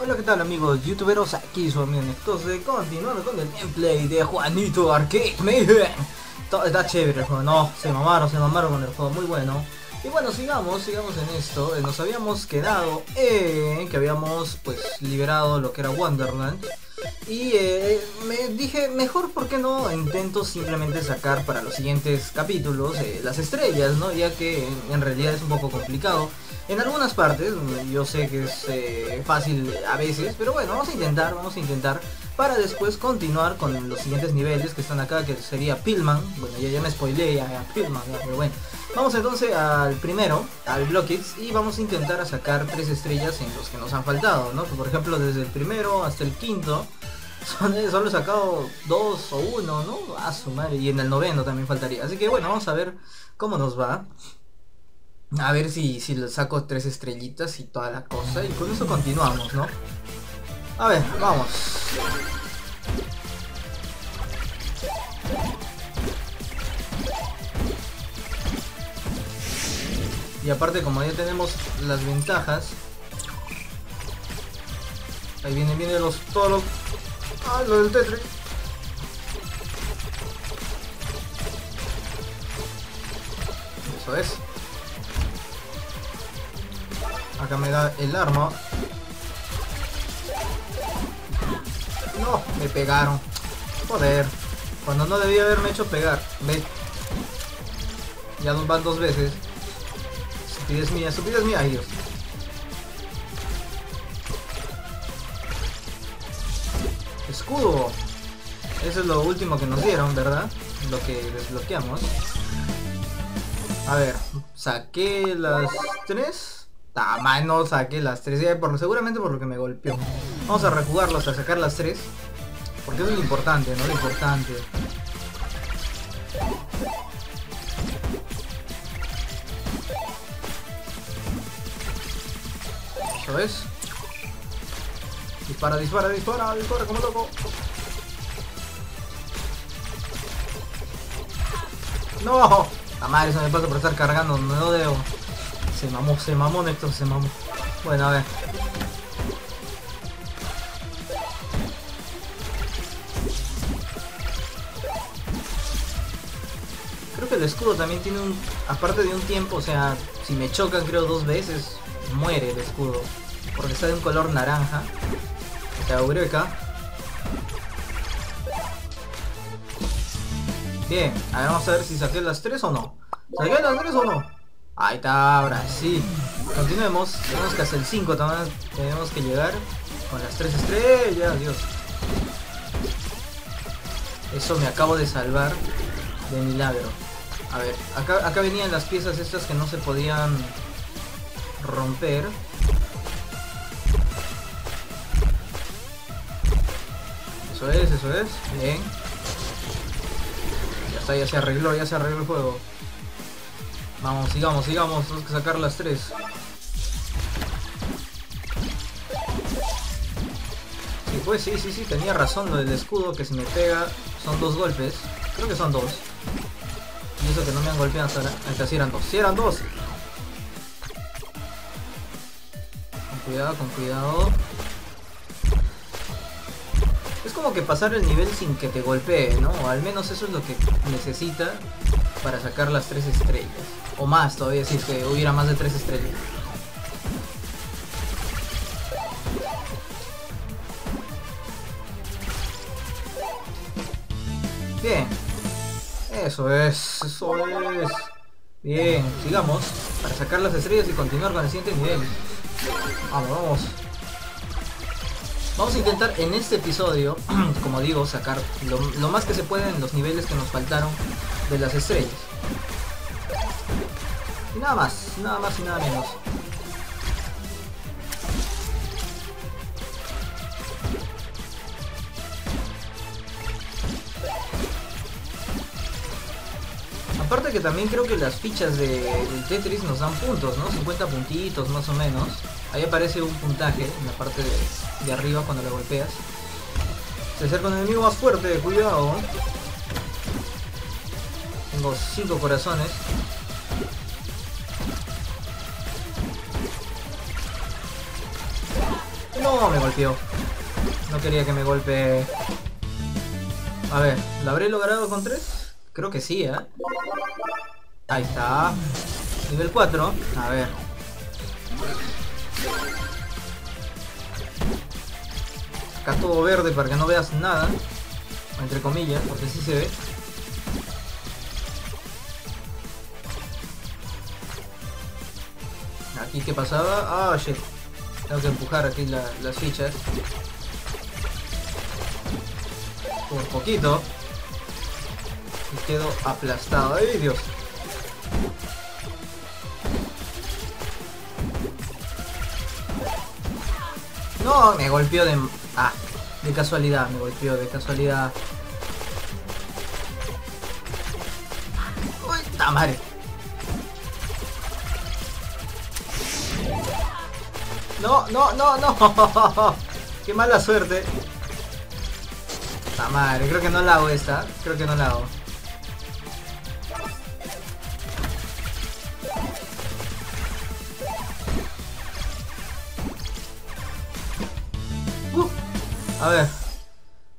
Hola, ¿qué tal amigos youtuberos? Aquí su amigo Nextos, continuando con el gameplay de Juanito Arcade Mayhem. Está chévere el juego, no, se mamaron con el juego, muy bueno. Y bueno, sigamos en esto. Nos habíamos quedado en que habíamos pues liberado lo que era Wonderland. Y me dije, mejor por qué no intento simplemente sacar para los siguientes capítulos las estrellas, ¿no? Ya que en realidad es un poco complicado. En algunas partes, yo sé que es fácil a veces, pero bueno, vamos a intentar para después continuar con los siguientes niveles que están acá, que sería Pillman. Bueno, ya me spoileé a Pillman, pero bueno. Vamos entonces al primero, al Blockids, y vamos a intentar a sacar 3 estrellas en los que nos han faltado, ¿no? Por ejemplo, desde el primero hasta el quinto, solo he sacado 2 o 1, ¿no? A su madre, y en el noveno también faltaría. Así que bueno, vamos a ver cómo nos va. A ver si saco 3 estrellitas y toda la cosa, y con eso continuamos, ¿no? A ver, vamos. Y aparte, como ya tenemos las ventajas, ahí vienen los toros. Ah, lo del Tetris. Eso es. Acá me da el arma. No, me pegaron. Joder, cuando no debía haberme hecho pegar. Ve. Ya nos van 2 veces. Estupidez mía, ay Dios. Escudo. Eso es lo último que nos dieron, ¿verdad? Lo que desbloqueamos. A ver, saqué las 3. No saqué las 3. Ya seguramente por lo que me golpeó. Vamos a rejugarlo hasta sacar las 3. Porque eso es lo importante, ¿no? Lo importante. Eso es. Dispara como loco. No, la madre, eso me pasa por estar cargando, no debo. Se mamó Néstor, se mamó. Bueno, a ver. Creo que el escudo también tiene un... aparte de un tiempo, o sea, si me chocan creo 2 veces muere el escudo, porque está de un color naranja. La eureka. Bien, a ver, vamos a ver si saqué las 3 o no. ¿Saqué las 3 o no? Ahí está, ahora sí. Continuemos, tenemos que hacer el 5 también. Tenemos que llegar con las 3 estrellas, Dios. Eso me acabo de salvar de milagro. A ver, acá venían las piezas estas que no se podían romper. Eso es, bien. Ya está, ya se arregló el juego. Vamos, sigamos, tenemos que sacar las 3. Sí, pues sí, tenía razón lo del escudo, que si me pega son 2 golpes. Creo que son 2. Y eso que no me han golpeado hasta ahora. Ahí está, sí eran dos. Con cuidado. Es como que pasar el nivel sin que te golpee, ¿no? O al menos eso es lo que necesita para sacar las 3 estrellas. O más todavía, si es que hubiera más de 3 estrellas. Bien. Eso es. Bien, sigamos para sacar las estrellas y continuar con el siguiente nivel. Vamos. Vamos a intentar en este episodio, como digo, sacar lo más que se pueda en los niveles que nos faltaron de las estrellas. Y nada más y nada menos. Aparte que también creo que las fichas del Tetris nos dan puntos, ¿no? 50 puntitos más o menos. Ahí aparece un puntaje en la parte de arriba cuando le golpeas. Se acerca un enemigo más fuerte, cuidado. Tengo 5 corazones. No, ¿Cómo me golpeó? No quería que me golpee. A ver, ¿lo habré logrado con 3? Creo que sí, ¿eh? Ahí está. Nivel 4. A ver. Acá todo verde para que no veas nada. Entre comillas, porque sí se ve. Aquí, ¿qué pasaba? Ah, shit. Tengo que empujar aquí las fichas. Por poquito. Y quedo aplastado. ¡Ay, Dios! No, me golpeó de... Ah, de casualidad. Me golpeó de casualidad. ¡Uy, tamare! No, no, no, no. Qué mala suerte. La madre, creo que no la hago esta. Creo que no la hago. A ver.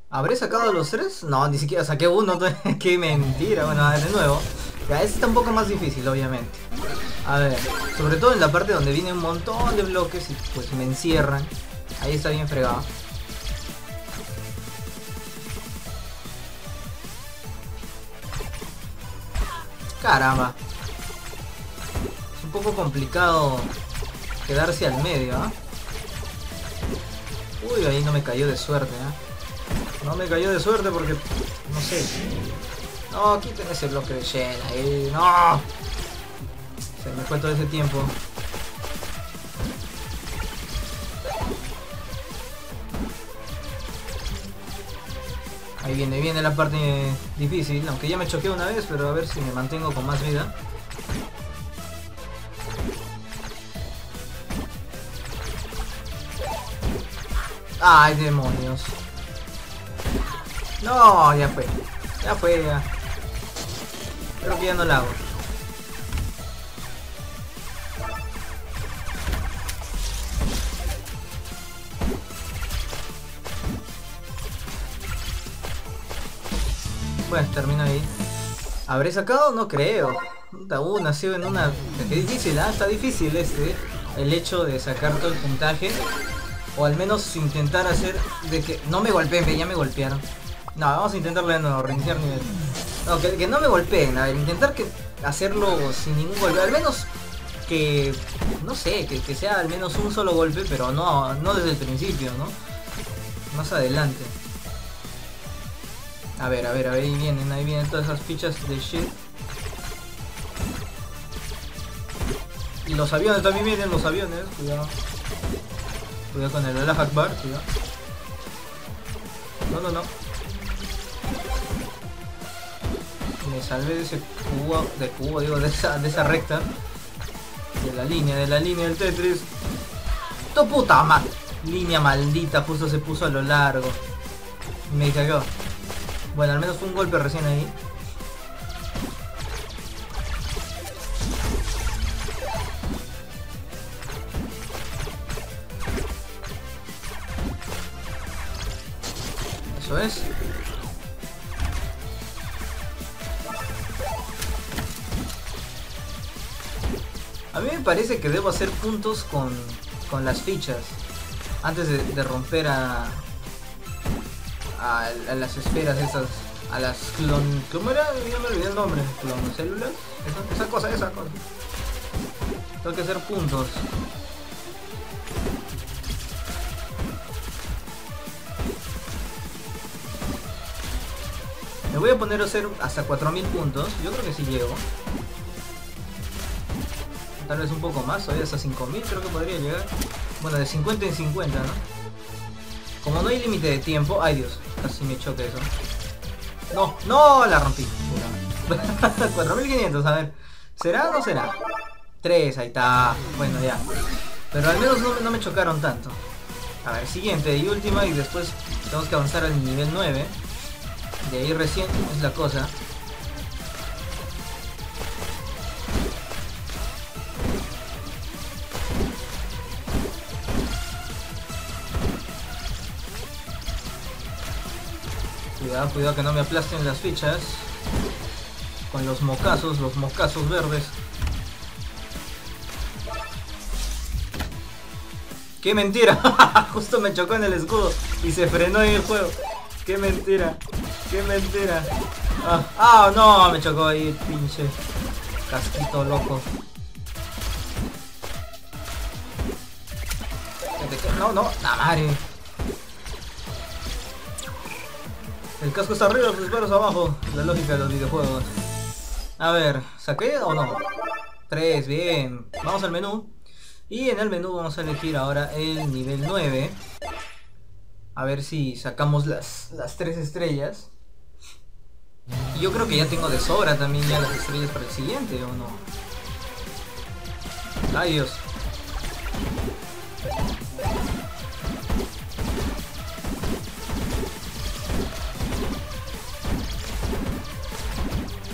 ¿Habré sacado los 3? No, ni siquiera saqué uno. Qué mentira. Bueno, a ver, de nuevo. Ya, este está un poco más difícil, obviamente. A ver, sobre todo en la parte donde viene un montón de bloques y pues me encierran. Ahí está bien fregado. Caramba. Es un poco complicado quedarse al medio, ¿eh? Uy, ahí no me cayó de suerte, ¿eh? No me cayó de suerte porque... No sé. No, quiten ese bloque de Shen ahí. ¡No! Se me fue todo ese tiempo. Ahí viene, la parte difícil. Aunque ya me choqué una vez, pero a ver si me mantengo con más vida. ¡Ay, demonios! No, ya fue. Ya fue, ya. Creo que ya no la hago. Pues termino ahí. ¿Habré sacado? No creo. Aún ha sido en una... Es difícil, ¿ah? Está difícil el hecho de sacar todo el puntaje. O al menos intentar hacer de que... No me golpeen, que ya me golpearon. No, vamos a intentarlo de nuevo, reiniciar nivel. No, que no me golpeen, a ver, intentar que hacerlo sin ningún golpe. Al menos que... No sé, que sea al menos un solo golpe, pero no desde el principio, ¿no? Más adelante. A ver, ahí vienen todas esas fichas de shit. Y los aviones también vienen, los aviones, cuidado. Cuidado con el ala hackbar, cuidado. No. Me salvé de ese cubo, digo, de esa recta. De la línea del Tetris. ¡Tu puta madre! Línea maldita, justo se puso a lo largo. Me cagó. Bueno, al menos fue un golpe recién ahí. Eso es. A mí me parece que debo hacer puntos con las fichas. Antes de romper a las esferas esas, a las clon... ¿Cómo era? Ya me olvidé el nombre. ¿Clonocélulas? Esa cosa. Tengo que hacer puntos. Me voy a poner a hacer hasta 4000 puntos. Yo creo que sí llego. Tal vez un poco más, hoy hasta 5000 creo que podría llegar. Bueno, de 50 en 50, ¿no? Como no hay límite de tiempo... Ay, Dios, casi me choque eso. No, la rompí. 4500, a ver. ¿Será o no será? 3, ahí está. Bueno, ya. Pero al menos no me chocaron tanto. A ver, siguiente y última, y después tenemos que avanzar al nivel 9. De ahí recién es la cosa. ¿ah? Cuidado que no me aplasten las fichas con los moscazos verdes. ¡Qué mentira! Justo me chocó en el escudo y se frenó en el juego. ¡Qué mentira! ¡Qué mentira! ¡Ah! ¡Oh, no! Me chocó ahí, pinche casquito loco. No, no, la madre. El casco está arriba, los disparos abajo. La lógica de los videojuegos. A ver, ¿saqué o no? 3, bien. Vamos al menú. Y en el menú vamos a elegir ahora el nivel 9. A ver si sacamos las 3 estrellas. Y yo creo que ya tengo de sobra también ya las estrellas para el siguiente, ¿o no? ¡Ay, Dios!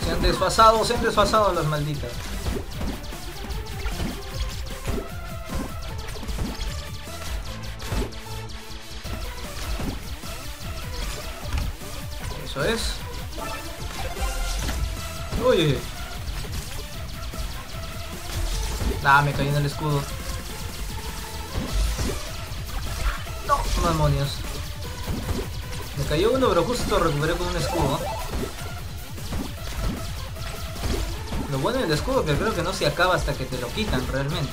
Se han desfasado las malditas. Eso es. Uy. Ah, me caí en el escudo. No, demonios. Me cayó uno, pero justo recuperé con un escudo. Lo bueno del escudo que creo que no se acaba hasta que te lo quitan realmente.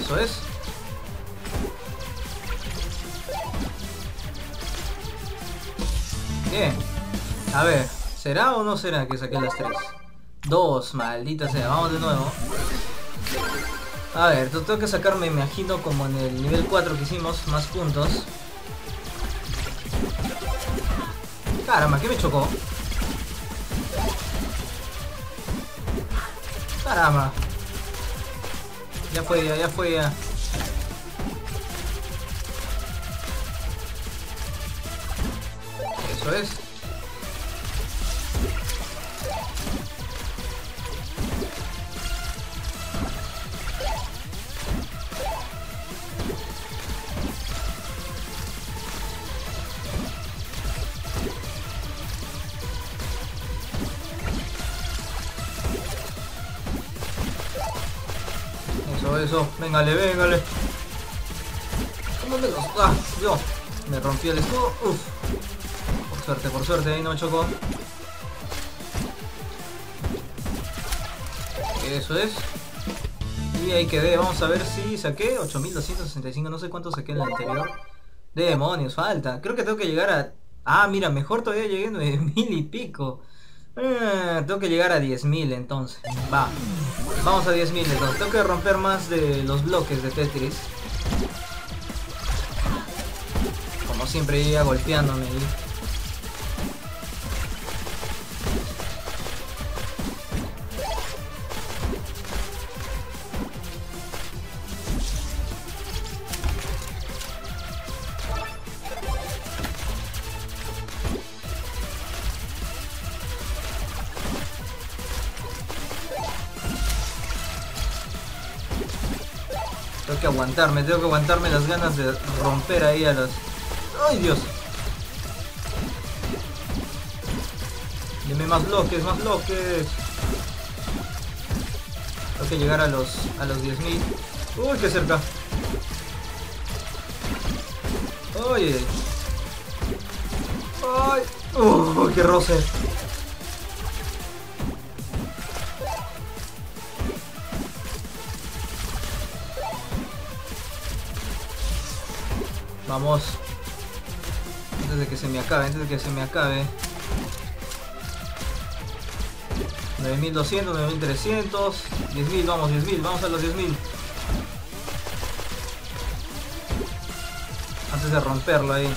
Eso es. Bien. A ver, ¿será o no será que saqué las 3? 2, maldita sea, vamos de nuevo. A ver, tengo que sacarme, me imagino, como en el nivel 4 que hicimos, más puntos. Caramba, ¿qué me chocó? Caramba. Ya fue, ya fue, ya. Eso es. Eso, véngale, véngale. ¿Cómo me los...? Ah, yo me rompí el escudo. Uf. Por suerte, ahí no me chocó. Eso es. Y ahí quedé, vamos a ver si saqué 8265, no sé cuánto saqué en la anterior. Demonios, falta. Creo que tengo que llegar a... Ah, mira, mejor todavía llegué a 9000 y pico. Tengo que llegar a 10.000 entonces. Va. Vamos a 10.000 entonces. Tengo que romper más de los bloques de Tetris. Como siempre iba golpeándome. Tengo que aguantarme las ganas de romper ahí a los... ¡Ay, Dios! Deme más bloques, más bloques. Tengo que llegar a los 10.000. ¡Uy, qué cerca! ¡Oye! ¡Ay! ¡Uy, qué roce! Vamos. Antes de que se me acabe, antes de que se me acabe. 9200, 9300, 10.000, vamos, 10.000, vamos a los 10.000. Antes de romperlo ahí.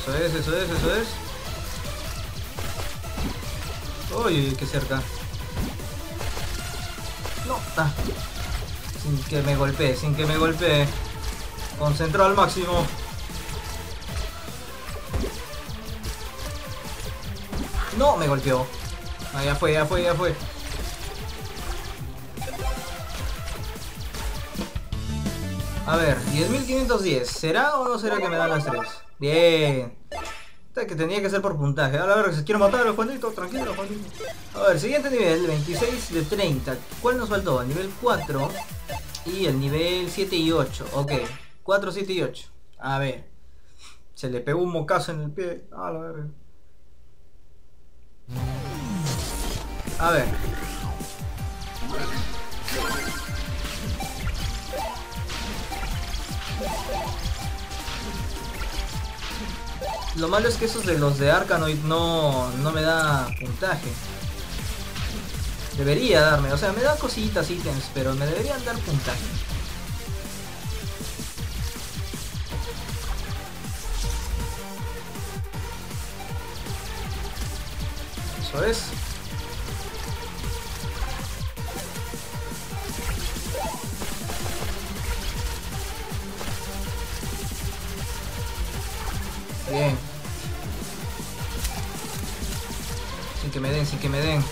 Eso es, eso es, eso es. Uy, qué cerca. No, está. Sin que me golpee, sin que me golpee. Concentrado al máximo. No, me golpeó. Ah, ya fue, ya fue, ya fue. A ver, 10.510. ¿Será o no será que me dan las 3? Bien. Esta que tenía que ser por puntaje. A ver, se quiero matar a los Juanitos. Tranquilo, Juanito. A ver, siguiente nivel, 26 de 30. ¿Cuál nos faltó? El nivel 4 y el nivel 7 y 8. Ok, 4, 7 y 8. A ver. Se le pegó un mocazo en el pie. A la verga. A ver. Lo malo es que esos de los de Arkanoid no me da puntaje. Debería darme, o sea, me da cositas, ítems, pero me deberían dar puntaje. Eso es. Bien. Sin que me den, sin que me den.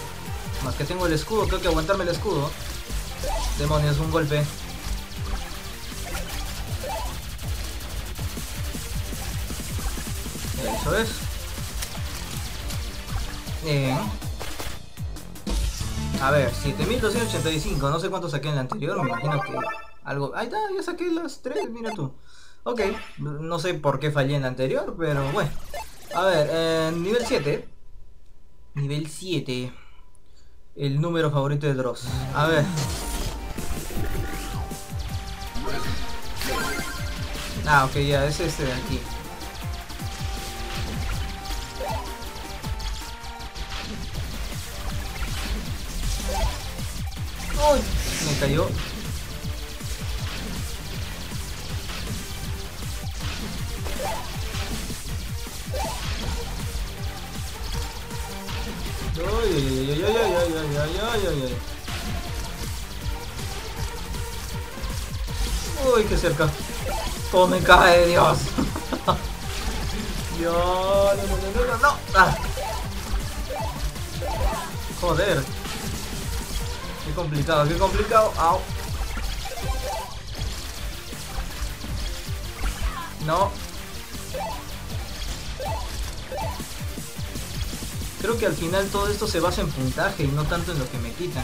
Más que tengo el escudo, tengo que aguantarme el escudo. Demonios, un golpe. Eso es. Bien. A ver, 7285. No sé cuánto saqué en la anterior. Me imagino que algo... Ahí está, ya saqué las 3, mira tú. Ok, no sé por qué fallé en la anterior, pero bueno. A ver, nivel 7. Nivel 7. El número favorito de Dross. A ver. Ah, ok, ya, es este de aquí. ¡Uy! Me cayó. Uy, qué cerca. Todo me cae, Dios. Dios, no. Ah. Joder. Qué complicado, qué complicado. Au. No. Creo que al final todo esto se basa en puntaje y no tanto en lo que me quitan.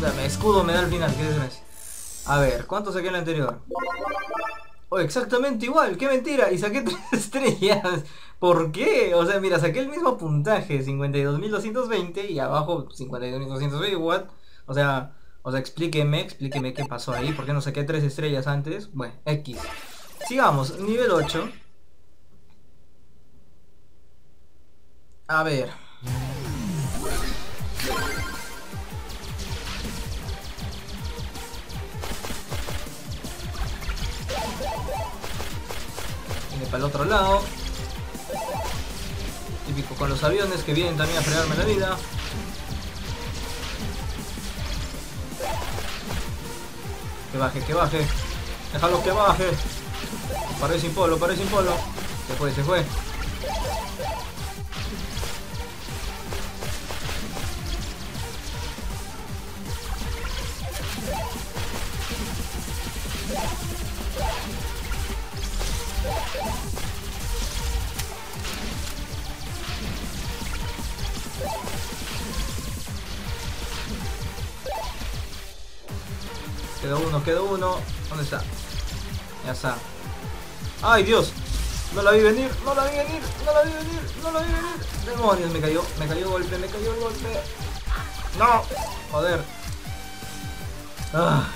Dame, escudo me da al final, qué desgracia. A ver, ¿cuánto saqué en la anterior? Oh, exactamente igual, qué mentira. Y saqué 3 estrellas. ¿Por qué? O sea, mira, saqué el mismo puntaje, 52.220 y abajo 52.220, what? O sea, explíqueme qué pasó ahí. ¿Por qué no saqué 3 estrellas antes? Bueno, X. Sigamos, nivel 8. A ver. Viene para el otro lado. Típico con los aviones que vienen también a frenarme la vida. Que baje, que baje. Déjalo que baje. Paré sin polo, paré sin polo. Se fue, se fue. Quedó uno, quedó uno. ¿Dónde está? Ya está. ¡Ay, Dios! No la vi venir, no la vi venir, no la vi venir, no la vi venir. Demonios, me cayó el golpe, me cayó el golpe. ¡No! Joder. Ah.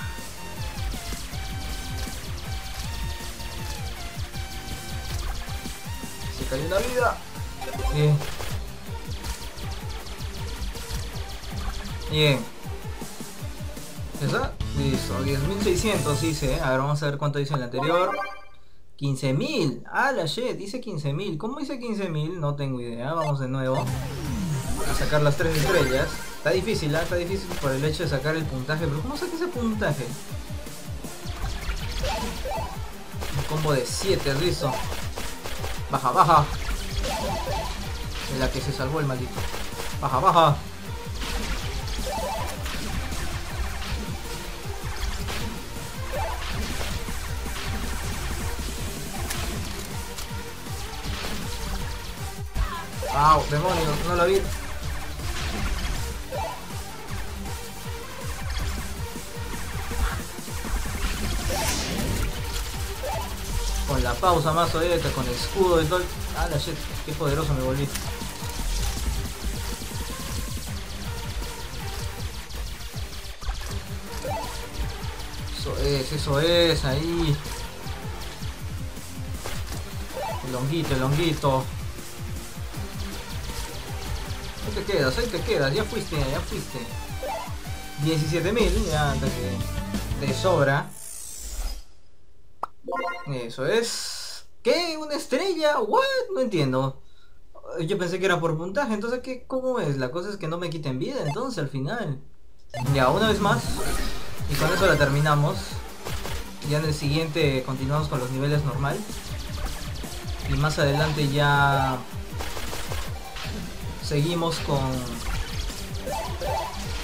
Se cayó la vida. Bien. Bien. ¿Esa? Listo, 10.600 dice, a ver, vamos a ver cuánto dice el anterior. 15.000, ah la shit, dice 15.000, ¿cómo dice 15.000? No tengo idea, vamos de nuevo a sacar las 3 estrellas. Está difícil, ¿eh? Está difícil por el hecho de sacar el puntaje, pero ¿cómo saqué ese puntaje? Un combo de 7, listo. Baja, baja. De la que se salvó el maldito. Baja, baja. ¡Au! ¡Demonio! No lo vi. Con la pausa más oída, con el escudo y todo. ¡Ah, la shit! ¡Qué poderoso me volví! Eso es, ahí. El honguito, el honguito. Ahí te quedas, ahí te quedas, ya fuiste, ya fuiste. 17.000, ya te sobra. Eso es. ¿Qué? ¿Una estrella? ¿What? No entiendo. Yo pensé que era por puntaje, entonces ¿qué? ¿Cómo es? La cosa es que no me quiten vida, entonces al final. Ya, una vez más. Y con eso la terminamos. Ya en el siguiente continuamos con los niveles normal. Y más adelante ya... seguimos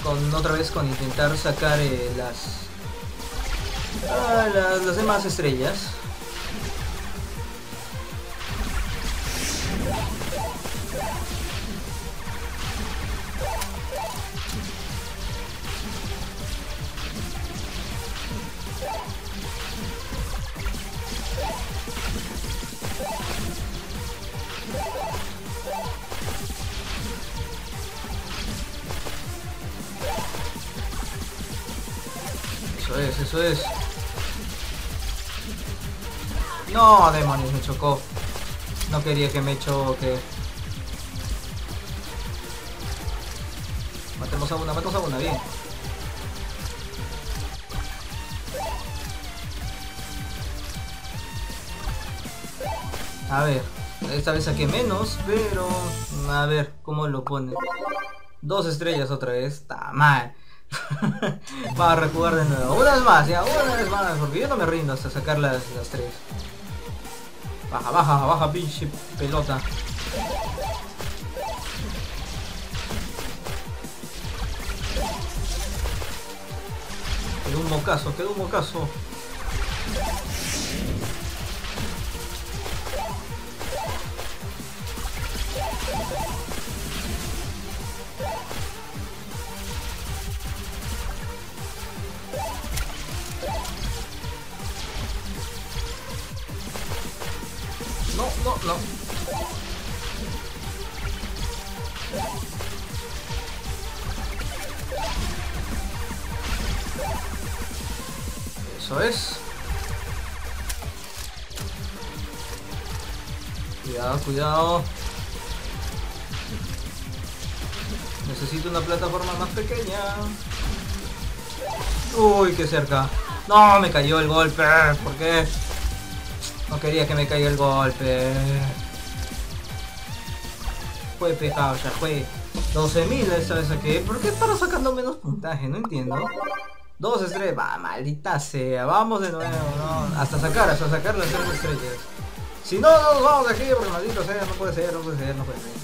con otra vez con intentar sacar las demás estrellas. Eso es. No, demonios, me chocó. No quería que me choque. Matemos a una, bien. A ver, esta vez saqué menos, pero... a ver, ¿cómo lo pone? 2 estrellas otra vez, está mal. Para rejugar de nuevo. Una vez más, ya, una vez más, porque yo no me rindo hasta sacar las 3. Baja, baja, baja, pinche pelota. Quedó un mocazo, quedó un mocazo. No, no. Eso es. Cuidado, cuidado. Necesito una plataforma más pequeña. Uy, qué cerca. No, me cayó el golpe. ¿Por qué? No quería que me caiga el golpe. Fue pecado, ya fue. 12.000 esta vez saqué. ¿Por qué para sacando menos puntaje? No entiendo. 2 estrellas. Va, maldita sea. Vamos de nuevo. No. Hasta sacar las 3 estrellas. Si no, no nos vamos de aquí porque maldito sea. No puede ser, no puede ser, no puede ser.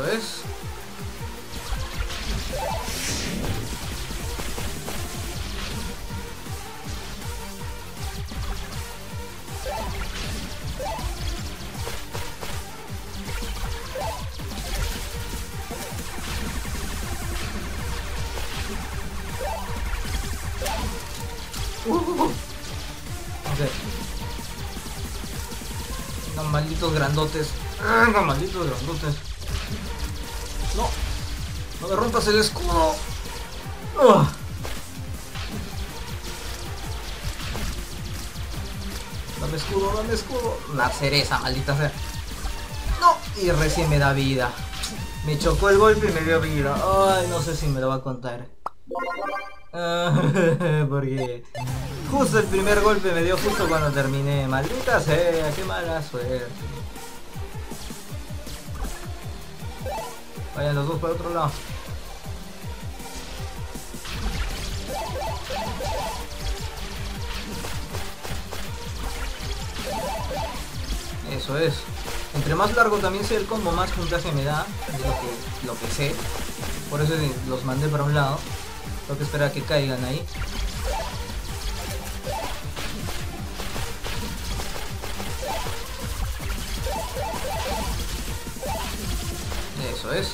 Eso es. Okay. No, malditos grandotes. No, malditos grandotes. No, no me rompas el escudo. ¡Ugh! Dame escudo, dame escudo. La cereza, maldita sea. No, y recién me da vida. Me chocó el golpe y me dio vida. Ay, no sé si me lo va a contar. Porque justo el primer golpe me dio justo cuando terminé. Maldita sea, qué mala suerte. Vayan los dos para otro lado. Eso es. Entre más largo también sea el combo, más puntaje me da, es lo que sé. Por eso los mandé para un lado. Tengo que esperar a que caigan ahí. Eso es.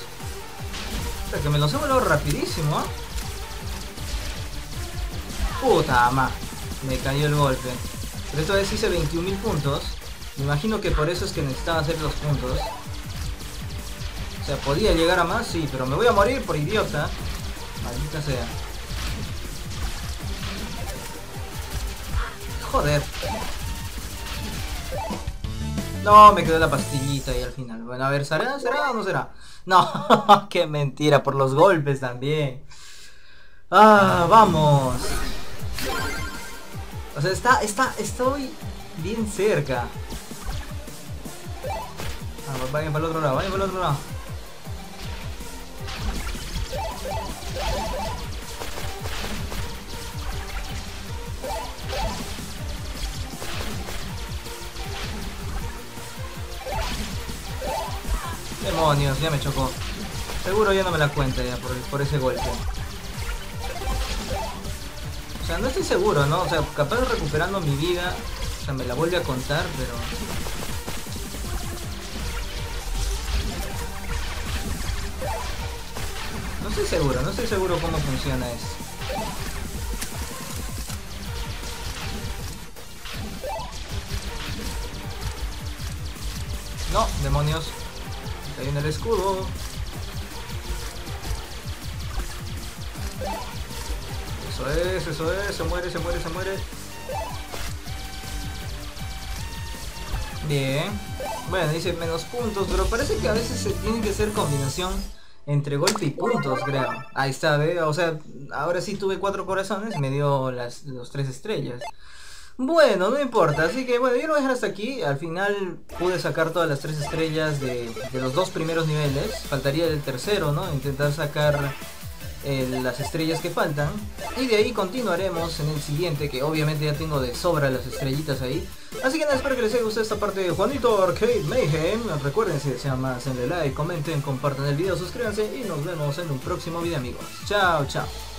O sea, que me los he volado rapidísimo, ¿eh? Puta ma. Me cayó el golpe. Pero esta vez hice 21.000 puntos. Me imagino que por eso es que necesitaba hacer los puntos. O sea, podía llegar a más, sí, pero me voy a morir por idiota. Maldita sea. Joder. No, me quedó la pastillita y al final. Bueno, a ver, ¿será o no será? No, qué mentira, por los golpes también. Ah, vamos. O sea, estoy bien cerca. Ah, vayan para el otro lado, vayan para el otro lado. Demonios, ya me chocó. Seguro ya no me la cuenta ya por ese golpe. O sea, no estoy seguro, ¿no? O sea, capaz recuperando mi vida. O sea, me la vuelve a contar, pero... no estoy seguro, no estoy seguro cómo funciona eso. No, demonios. Ahí en el escudo. Eso es, se muere, se muere, se muere. Bien. Bueno, dice menos puntos, pero parece que a veces se tiene que hacer combinación entre golpe y puntos, creo. Ahí está, ¿ve? O sea, ahora sí tuve 4 corazones, me dio los 3 estrellas. Bueno, no importa, así que bueno, yo lo voy a dejar hasta aquí. Al final pude sacar todas las 3 estrellas de los 2 primeros niveles. Faltaría el tercero, ¿no? Intentar sacar las estrellas que faltan. Y de ahí continuaremos en el siguiente, que obviamente ya tengo de sobra las estrellitas ahí. Así que nada, espero que les haya gustado esta parte de Juanito Arcade Mayhem. Recuerden, si desean más, denle like, comenten, compartan el video, suscríbanse. Y nos vemos en un próximo video, amigos. Chao, chao.